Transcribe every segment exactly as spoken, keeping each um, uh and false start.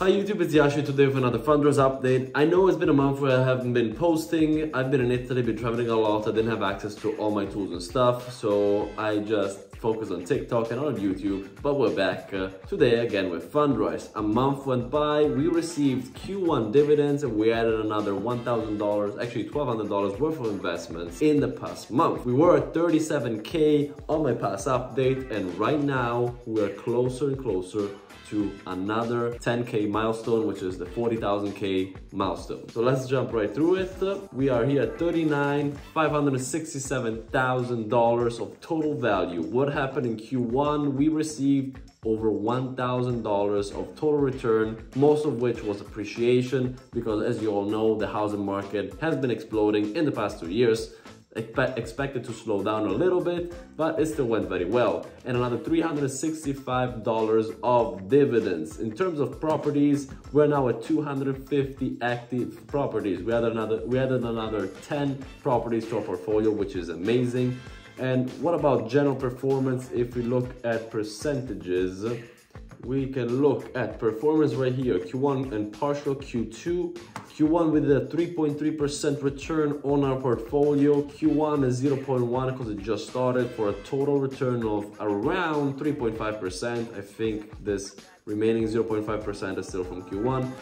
Hi YouTube, it's Yashi today with another Fundrise update. I know it's been a month where I haven't been posting. I've been in Italy, been traveling a lot. I didn't have access to all my tools and stuff, so I just focused on TikTok and on YouTube, but we're back uh, today again with Fundrise. A month went by, we received Q one dividends and we added another one thousand dollars, actually twelve hundred dollars worth of investments in the past month. We were at thirty-seven K on my past update and right now we're closer and closer to another ten K milestone, which is the forty thousand K milestone. So let's jump right through it. We are here at thirty-nine thousand five hundred sixty-seven dollars of total value. What happened in Q one? We received over one thousand dollars of total return, most of which was appreciation, because as you all know, the housing market has been exploding in the past two years. Expe- expected to slow down a little bit, but it still went very well. And another three hundred sixty-five dollars of dividends. In terms of properties, we're now at two hundred fifty active properties. We added another, we added another ten properties to our portfolio, which is amazing. And what about general performance? If we look at percentages, we can look at performance right here, Q one and partial Q two. Q one with a three point three percent return on our portfolio. Q one is zero point one because it just started, for a total return of around three point five percent. I think this remaining zero point five percent is still from Q one.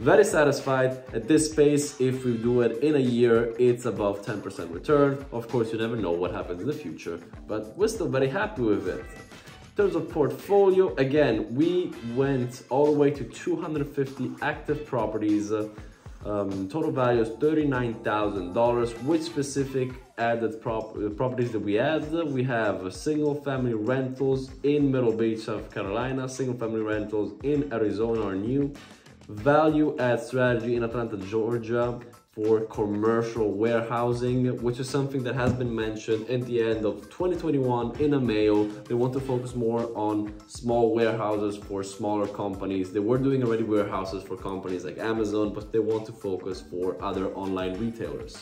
Very satisfied at this pace. If we do it in a year, it's above ten percent return. Of course, you never know what happens in the future, but we're still very happy with it. In terms of portfolio, again, we went all the way to two hundred fifty active properties. Um, total value is thirty-nine thousand dollars. With specific added prop properties that we add, we have single family rentals in Middle Beach, South Carolina, single family rentals in Arizona are new, value add strategy in Atlanta, Georgia, for commercial warehousing, which is something that has been mentioned at the end of twenty twenty-one in a mail. They want to focus more on small warehouses for smaller companies. They were doing already warehouses for companies like Amazon, but they want to focus for other online retailers.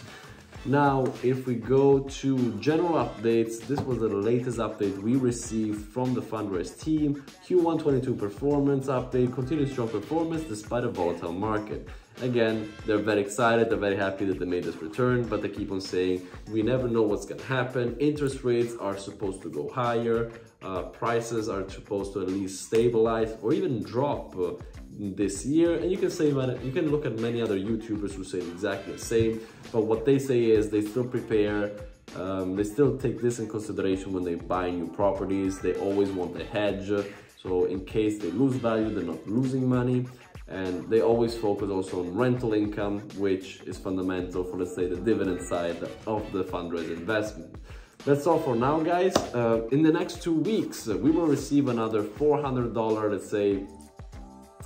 Now, if we go to general updates, this was the latest update we received from the Fundrise team. Q one twenty-two performance update, continued strong performance despite a volatile market. Again, they're very excited, they're very happy that they made this return, but they keep on saying, we never know what's gonna happen. Interest rates are supposed to go higher, uh, prices are supposed to at least stabilize or even drop uh, this year. And you can say, you can look at many other YouTubers who say exactly the same, but what they say is they still prepare, um, they still take this in consideration when they buy new properties. They always want the hedge, so in case they lose value, they're not losing money. And they always focus also on rental income, which is fundamental for, let's say, the dividend side of the Fundrise investment. That's all for now, guys. Uh, in the next two weeks, we will receive another four hundred dollars, let's say,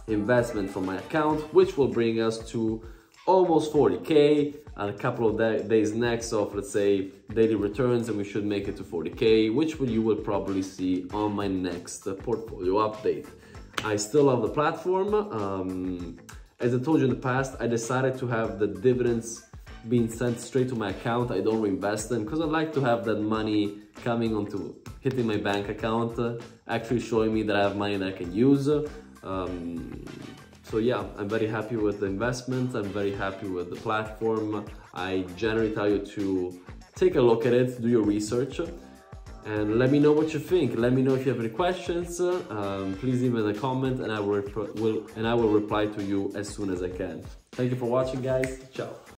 investment from my account, which will bring us to almost forty K. And a couple of day, days next of, let's say, daily returns, and we should make it to forty K, which you will probably see on my next portfolio update. I still love the platform. Um, as I told you in the past, I decided to have the dividends being sent straight to my account. I don't reinvest them because I like to have that money coming onto, hitting my bank account, uh, actually showing me that I have money that I can use. Um, so yeah, I'm very happy with the investment. I'm very happy with the platform. I generally tell you to take a look at it, do your research. And let me know what you think. Let me know if you have any questions. Um, please leave a comment, and I will, will and I will reply to you as soon as I can. Thank you for watching, guys. Ciao.